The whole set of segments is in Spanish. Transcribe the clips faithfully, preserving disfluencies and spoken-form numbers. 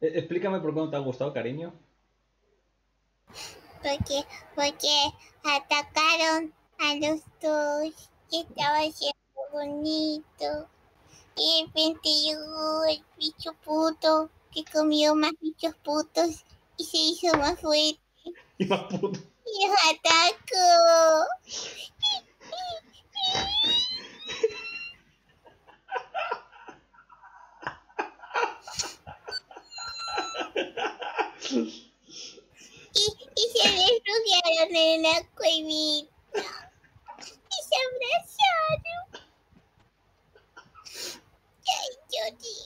Explícame por qué no te ha gustado, cariño. Porque, porque atacaron a los dos que estaban siendo bonitos. Y de repente llegó el bicho puto que comió más bichos putos y se hizo más fuerte. Y más puto. Y los atacó. Y, y se desnudaron en la cuevita. Y se abrazaron. Ay, Jody.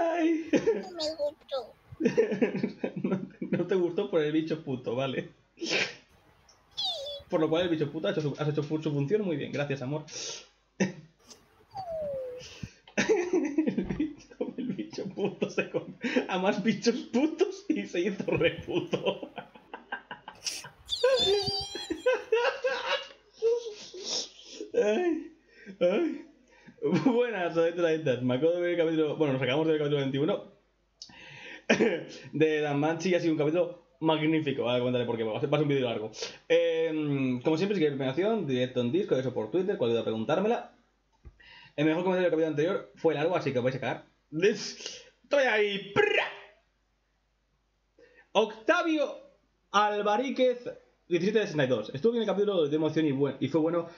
Ay. No me gustó. No, no te gustó por el bicho puto, vale. Por lo cual el bicho puto ha hecho su, has hecho su función muy bien. Gracias, amor. El bicho, el bicho puto se comió a más bichos putos y se hizo re puto. Ay, ay. Buenas, soy Traitas. Me acabo de ver el capítulo. Bueno, nos acabamos de ver el capítulo veintiuno de Danmachi y ha sido un capítulo magnífico. Ahora cuéntale por qué, va a ser un vídeo largo. Eh, como siempre, si queréis información, directo en Discord, eso por Twitter, cual duda preguntármela. El mejor comentario del capítulo anterior fue largo, así que os vais a cagar. Estoy ahí. ¡Pra! Octavio Albaríquez, diecisiete sesenta y dos. Estuvo bien el capítulo de emoción y, buen, y fue bueno.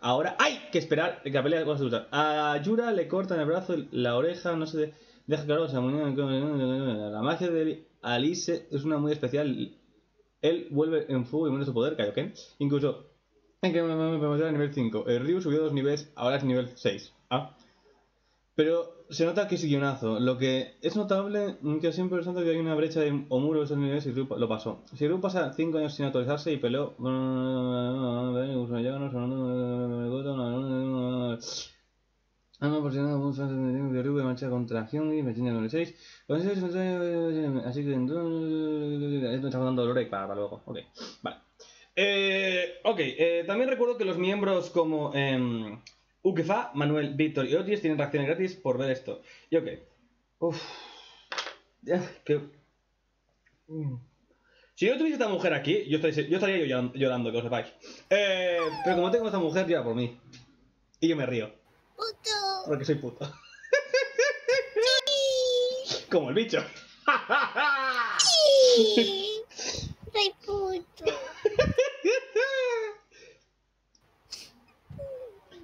Ahora hay que esperar que la pelea de cosas se usa. A Yura le cortan el brazo, la oreja, no se de, deja claro. Se la magia de Alice es una muy especial. Él vuelve en fuego y muere su poder, Kaioken. Incluso en que me a nivel cinco. El Ryu subió dos niveles, ahora es nivel seis. Ah. Pero se nota que es guionazo. Lo que es notable que siempre es que hay una brecha de, o muro de esos niveles y Ryu lo pasó. Si Ryu pasa cinco años sin actualizarse y peleó. Así que esto está dando dolor y para luego. Ok, vale. Eh, ok, eh, también recuerdo que los miembros como eh, Ukefa, Manuel, Víctor y Otis tienen reacciones gratis por ver esto. Y ok. Uff. Que... Mm. Si yo tuviese esta mujer aquí, yo estaría yo, estaría yo llorando, llorando, que os sepáis. Eh, pero como tengo esta mujer, llora por mí. Y yo me río. Puto. Porque soy puto. Como el bicho. Soy puto.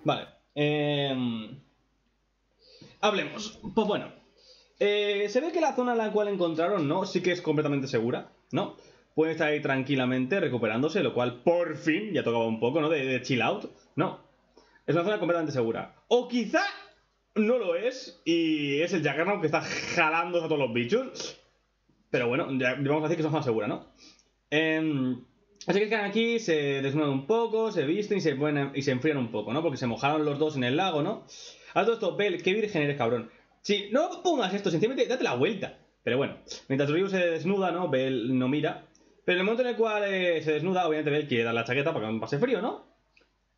Vale, eh, hablemos. Pues bueno, eh, se ve que la zona en la cual encontraron, ¿no? Sí que es completamente segura, ¿no? Pueden estar ahí tranquilamente recuperándose, lo cual por fin ya tocaba un poco, ¿no? De, de chill out, ¿no? Es una zona completamente segura. O quizá no lo es y es el Juggernaut que está jalando a todos los bichos. Pero bueno, ya vamos a decir que es más segura, ¿no? Eh, así que quedan aquí, se desnudan un poco, se visten y se ponen, y se enfrían un poco, ¿no? Porque se mojaron los dos en el lago, ¿no? A todo esto, Bel, qué virgen eres, cabrón. Si no pongas esto, sencillamente date la vuelta. Pero bueno, mientras Ryu se desnuda, ¿no? Bel no mira. Pero en el momento en el cual eh, se desnuda, obviamente Bel quiere dar la chaqueta para que no pase frío, ¿no?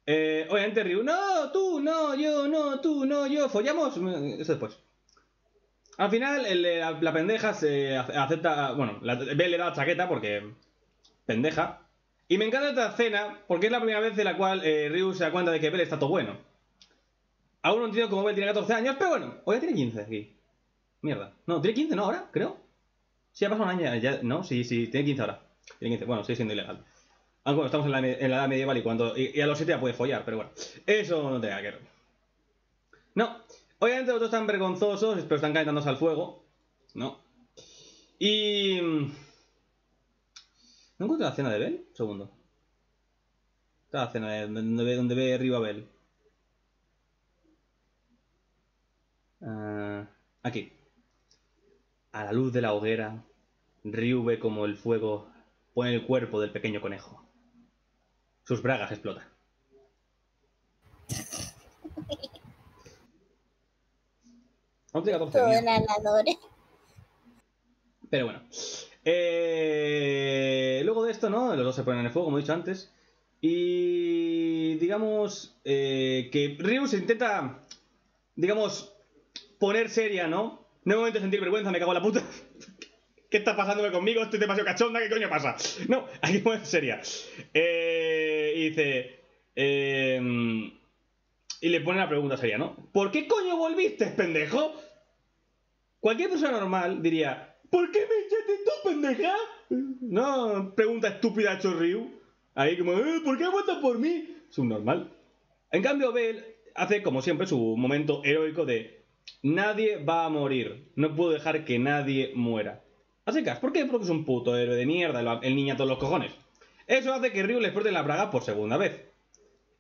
Eh, obviamente Ryu, no, tú, no, yo, no, tú, no, yo, follamos. Eso después. Al final, el, la, la pendeja se acepta. Bueno, la, Bel le da la chaqueta porque. Pendeja. Y me encanta esta escena porque es la primera vez de la cual eh, Ryu se da cuenta de que Bel está todo bueno. Aún no entiendo cómo Bel tiene catorce años, pero bueno, hoy ya tiene quince aquí. Mierda. No, tiene quince, ¿no? Ahora, creo. Sí, ha pasado un año ya. No, sí, sí, tiene quince ahora. Tiene quince, bueno, sigue siendo ilegal. Aunque bueno, estamos en la, en la edad medieval y, cuando, y, y a los siete ya puede follar, pero bueno. Eso no tenga que ver. No. Obviamente los dos están vergonzosos, pero están calentándose al fuego. No. Y... ¿No encuentro la cena de Bel? Un segundo. Está la cena de donde, donde ve arriba Bel. Uh, aquí. A la luz de la hoguera, Ryu ve como el fuego pone el cuerpo del pequeño conejo. Sus bragas explotan. Pero bueno. Eh, luego de esto, ¿no? Los dos se ponen en el fuego, como he dicho antes. Y digamos eh, que Ryu se intenta, digamos, poner seria, ¿no? No hay momento de sentir vergüenza, me cago en la puta. ¿Qué está pasándome conmigo? Estoy demasiado cachonda, ¿qué coño pasa? No, hay que poner seria. Eh, y dice... Eh, y le pone la pregunta seria, ¿no? ¿Por qué coño volviste, pendejo? Cualquier persona normal diría... ¿Por qué me echaste tú, pendeja? No, pregunta estúpida hecho Ryu. Ahí como, eh, ¿por qué vueltas por mí? Subnormal. En cambio, Bell hace, como siempre, su momento heroico de... Nadie va a morir. No puedo dejar que nadie muera. Así que, ¿por qué? Porque es un puto héroe de mierda, el niño a todos los cojones. Eso hace que Ryu le explote la braga por segunda vez.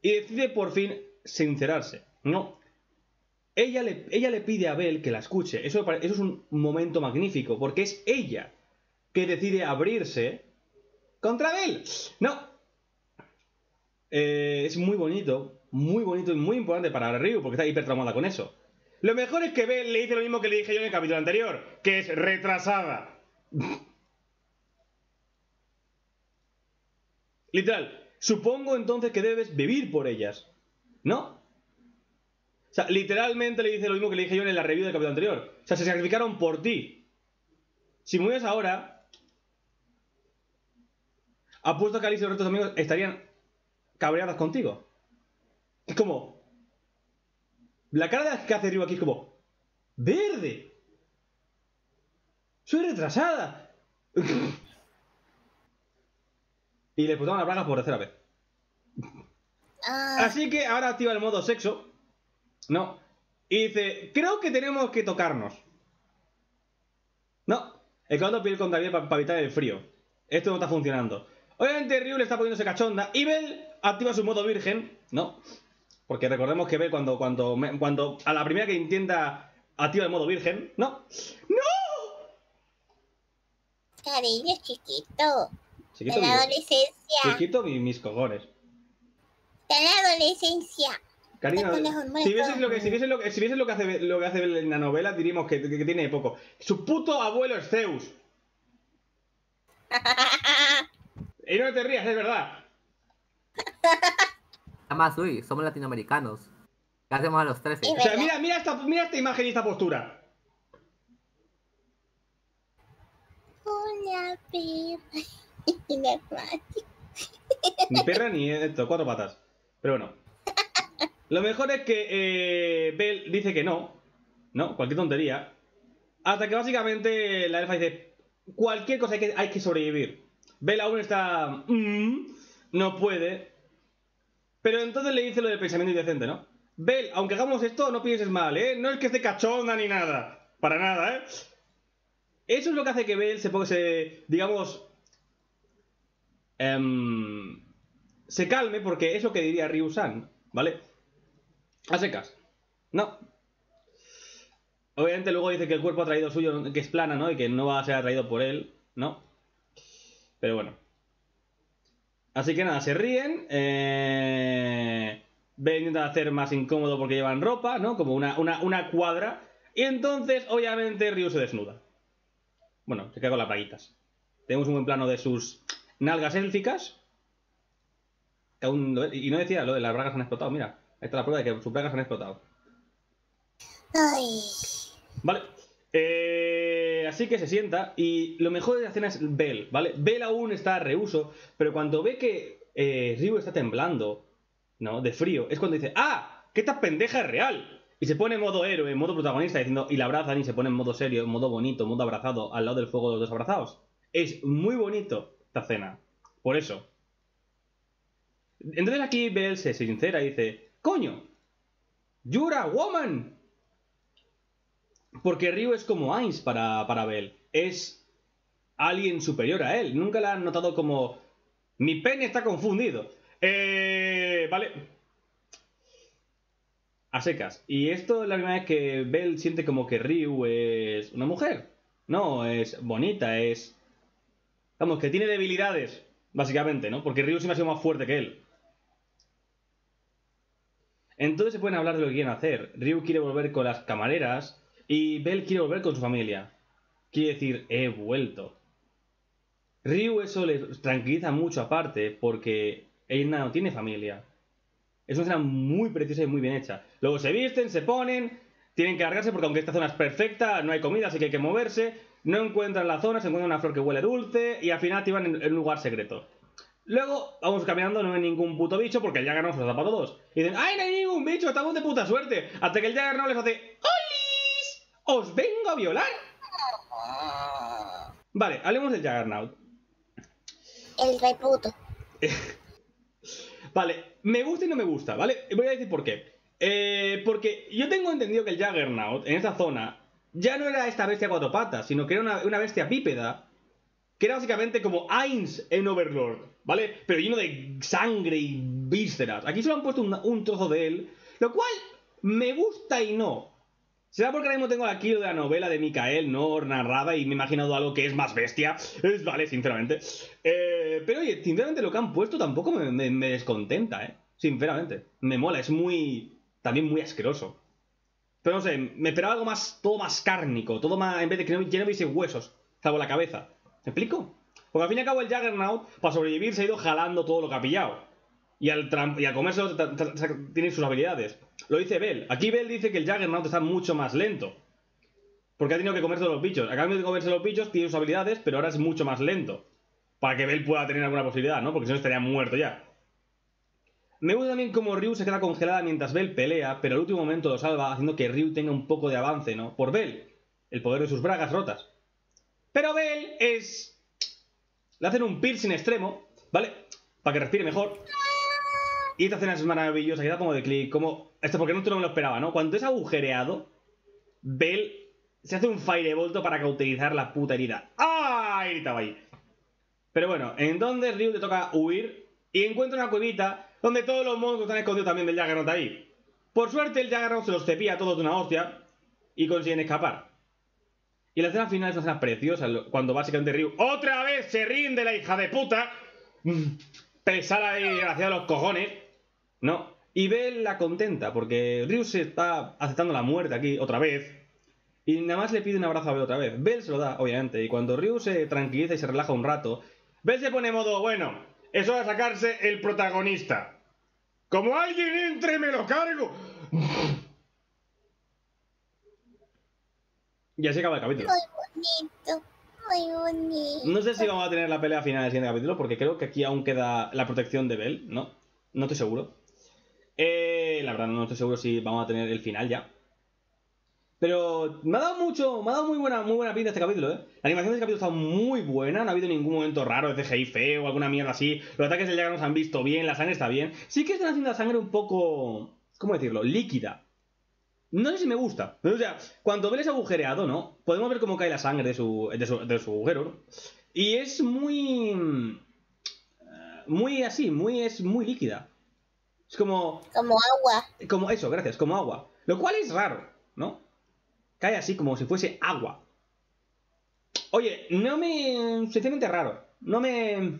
Y decide por fin sincerarse. No. Ella le, ella le pide a Bell que la escuche. Eso, eso es un momento magnífico, porque es ella que decide abrirse contra Bell. No. Eh, es muy bonito, muy bonito y muy importante para Ryu, porque está hipertraumada con eso. Lo mejor es que Bell le dice lo mismo que le dije yo en el capítulo anterior, que es retrasada. Literal, supongo entonces que debes vivir por ellas, ¿no? O sea, literalmente le dice lo mismo que le dije yo en la review del capítulo anterior. O sea, se sacrificaron por ti. Si mueres ahora, apuesto que Alice y los otros amigos estarían... cabreadas contigo. Es como... La cara que hace Ryu aquí es como... ¡Verde! ¡Soy retrasada! Y le explotaron las bragas por tercera vez. Así que ahora activa el modo sexo. No. Y dice... Creo que tenemos que tocarnos. No. El caldo piel con piel para evitar el frío. Esto no está funcionando. Obviamente Ryu le está poniéndose cachonda. Y Bell activa su modo virgen, ¿no? Porque recordemos que Bell cuando, cuando, cuando a la primera que intenta activa el modo virgen, ¿no? ¡No! Cariño, chiquito. Chiquito, en la adolescencia. Chiquito y mis cojones. En la adolescencia. Cariño, si vieses lo que, si vieses lo que, si vieses lo que hace, lo que hace Bell en la novela, diríamos que, que, que tiene poco. Su puto abuelo es Zeus. Y no te rías, es verdad. Además, uy, somos latinoamericanos. ¿Qué hacemos a los trece? O sea, mira, mira, esta, mira esta imagen y esta postura. Hola, perra. Ni perra ni esto, cuatro patas. Pero bueno. Lo mejor es que eh, Bell dice que no. No, cualquier tontería. Hasta que básicamente la elfa dice: cualquier cosa hay que, hay que sobrevivir. Bell aún está... Mm, no puede. Pero entonces le dice lo del pensamiento indecente, ¿no? Bell, aunque hagamos esto, no pienses mal, ¿eh? No es que esté cachonda ni nada. Para nada, ¿eh? Eso es lo que hace que Bell se ponga... Se, digamos... Um, se calme, porque es lo que diría Ryu-san, ¿vale? A secas. No. Obviamente luego dice que el cuerpo atraído suyo, que es plana, ¿no? Y que no va a ser atraído por él, ¿no? Pero bueno. Así que nada, se ríen. Eh... Bell intenta hacer más incómodo porque llevan ropa, ¿no? Como una, una, una cuadra. Y entonces, obviamente, Ryu se desnuda. Bueno, se cae con las braguitas. Tenemos un buen plano de sus nalgas élficas. Y no decía lo de las bragas han explotado. Mira, ahí está la prueba de que sus bragas han explotado. Ay. Vale. Eh, así que se sienta y lo mejor de la escena es Bell, ¿vale? Bell aún está a reuso, pero cuando ve que eh, Ryu está temblando, ¿no? De frío, es cuando dice, ¡ah! ¡Que esta pendeja es real! Y se pone en modo héroe, en modo protagonista, diciendo, y la abrazan y se pone en modo serio, en modo bonito, en modo abrazado, al lado del fuego de los dos abrazados. Es muy bonito esta escena, por eso. Entonces aquí Bell se sincera y dice, ¡coño! ¡You're a woman! Porque Ryu es como Ainz para, para Bell. Es alguien superior a él. Nunca la han notado como... Mi pene está confundido. Eh, vale. A secas. Y esto es la primera vez que Bell siente como que Ryu es una mujer. No, es bonita, es... Vamos, que tiene debilidades, básicamente, ¿no? Porque Ryu siempre ha sido más fuerte que él. Entonces se pueden hablar de lo que quieren hacer. Ryu quiere volver con las camareras... Y Bell quiere volver con su familia. Quiere decir, he vuelto. Ryu eso le tranquiliza mucho aparte, porque Ainz no tiene familia. Es una escena muy preciosa y muy bien hecha. Luego se visten, se ponen, tienen que largarse porque aunque esta zona es perfecta, no hay comida, así que hay que moverse. No encuentran la zona, se encuentran una flor que huele dulce y al final activan en un lugar secreto. Luego vamos caminando, no hay ningún puto bicho porque ya ganamos los zapatos todos. Y dicen, ¡ay, no hay ningún bicho! ¡Estamos de puta suerte! Hasta que el Juggernaut les hace ¡Olis! ¡Os vengo a violar! Vale, hablemos del Juggernaut. El reputo. Vale, me gusta y no me gusta, ¿vale? Voy a decir por qué. Eh, porque yo tengo entendido que el Juggernaut en esta zona ya no era esta bestia a cuatro patas, sino que era una, una bestia bípeda, que era básicamente como Ainz en Overlord, ¿vale? Pero lleno de sangre y vísceras. Aquí solo han puesto un, un trozo de él, lo cual me gusta y no. ¿Será porque ahora mismo tengo aquí lo de la novela de Mikael Nor narrada y me he imaginado algo que es más bestia? Es, vale, sinceramente. Eh, pero oye, sinceramente lo que han puesto tampoco me, me, me descontenta, ¿eh? Sinceramente. Me mola, es muy... también muy asqueroso. Pero no sé, me esperaba algo más... todo más cárnico, todo más... en vez de que no, ya no hubiese huesos, salvo la cabeza. ¿Me explico? Porque al fin y al cabo el Juggernaut, para sobrevivir, se ha ido jalando todo lo que ha pillado. Y al, y al comerse tiene sus habilidades. Lo dice Bell. Aquí Bell dice que el Juggernaut está mucho más lento. Porque ha tenido que comerse los bichos. A cambio de comerse los bichos, tiene sus habilidades, pero ahora es mucho más lento. Para que Bell pueda tener alguna posibilidad, ¿no? Porque si no estaría muerto ya. Me gusta también como Ryu se queda congelada mientras Bell pelea, pero al último momento lo salva, haciendo que Ryu tenga un poco de avance, ¿no? Por Bell. El poder de sus bragas rotas. Pero Bell es... le hacen un piercing extremo, ¿vale? Para que respire mejor. Y esta escena es maravillosa, que da como de clic, como... esto porque no, no me lo esperaba, ¿no? Cuando es agujereado, Bell se hace un firebolto para cauterizar la puta herida. ¡Ah! Gritaba ahí. Pero bueno, entonces Ryu le toca huir y encuentra una cuevita donde todos los monstruos están escondidos también del Juggernaut ahí. Por suerte el Juggernaut se los cepilla a todos de una hostia y consiguen escapar. Y la escena final es una escena preciosa, cuando básicamente Ryu ¡otra vez se rinde la hija de puta! Pesada y desgraciada los cojones, ¿no? Y Bell la contenta, porque Ryu se está aceptando la muerte aquí, otra vez. Y nada más le pide un abrazo a Bell otra vez. Bell se lo da, obviamente. Y cuando Ryu se tranquiliza y se relaja un rato, Bell se pone en modo, bueno, es hora de sacarse el protagonista. Como alguien entre, me lo cargo. Y así acaba el capítulo. Muy bonito. No sé si vamos a tener la pelea final del siguiente capítulo, porque creo que aquí aún queda la protección de Bell, ¿no? No estoy seguro. Eh, la verdad, no estoy seguro si vamos a tener el final ya. Pero me ha dado mucho, me ha dado muy buena, muy buena pinta este capítulo, ¿eh? La animación de este capítulo está muy buena, no ha habido ningún momento raro de C G I feo o alguna mierda así. Los ataques del Juggernaut se han visto bien, la sangre está bien. Sí que están haciendo la sangre un poco... ¿cómo decirlo? Líquida. No sé si me gusta, pero o sea, cuando Bell es agujereado, ¿no? Podemos ver cómo cae la sangre de su, de su, de su agujero, ¿no? Y es muy... muy así, muy es muy líquida. Es como... como agua. Como eso, gracias, como agua. Lo cual es raro, ¿no? Cae así como si fuese agua. Oye, no me... sinceramente raro. No me...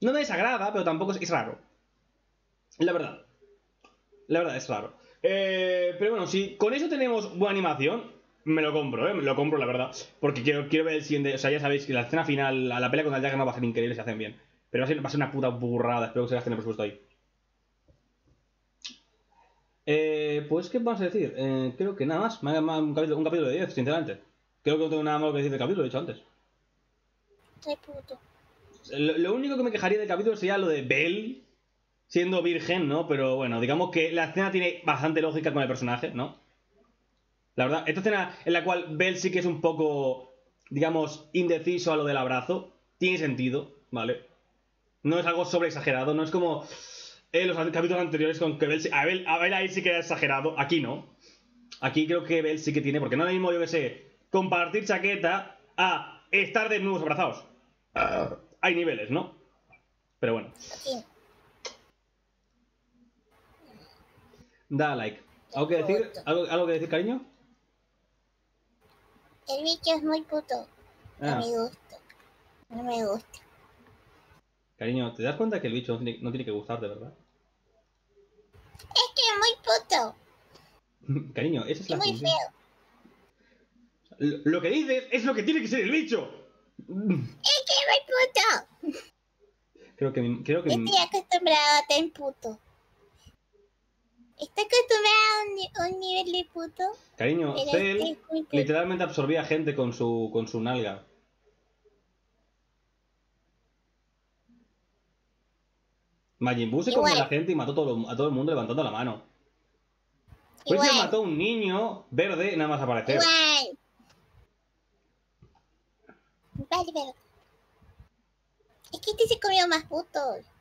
no me desagrada, pero tampoco es, es raro. La verdad. La verdad, es raro. Eh, pero bueno, si con eso tenemos buena animación, me lo compro, ¿eh? Me lo compro, la verdad. Porque quiero, quiero ver el siguiente. O sea, ya sabéis que la escena final, la, la pelea con el Juggernaut va a ser increíble si hacen bien. Pero va a ser, va a ser una puta burrada. Espero que se gasten el presupuesto ahí. Eh, pues, ¿qué vamos a decir? Eh, creo que nada más. Me ha un capítulo, un capítulo de diez, sinceramente. Creo que no tengo nada malo que decir del capítulo, lo he dicho antes. Qué puto. Lo, lo único que me quejaría del capítulo sería lo de Bell. Siendo virgen, ¿no? Pero bueno, digamos que la escena tiene bastante lógica con el personaje, ¿no? La verdad, esta escena en la cual Bell sí que es un poco, digamos, indeciso a lo del abrazo, tiene sentido, ¿vale? No es algo sobreexagerado, no es como en los capítulos anteriores con que Bell, a Bell, a Bell ahí sí que era exagerado, aquí no. Aquí creo que Bell sí que tiene, porque no es lo mismo, yo que sé, compartir chaqueta a estar desnudos abrazados. Hay niveles, ¿no? Pero bueno. Da like. ¿Algo que decir? ¿Algo, ¿Algo que decir, cariño? El bicho es muy puto. No ah. me gusta. No me gusta. Cariño, ¿te das cuenta que el bicho no tiene, no tiene que gustarte, verdad? Es que es muy puto. Cariño, esa es la función. Es muy feo. Lo, lo que dices es lo que tiene que ser el bicho. Es que es muy puto. Creo que... Mi, creo que Estoy mi... acostumbrado a tan puto. ¿Está acostumbrado a un, un nivel de puto? Cariño, Cell literalmente absorbía gente con su, con su nalga. Majin Buu se comió a la gente y mató todo, a todo el mundo levantando la mano. Pues se mató a un niño verde nada más aparecer. Igual. Vale, pero... Es que este se comió más putos.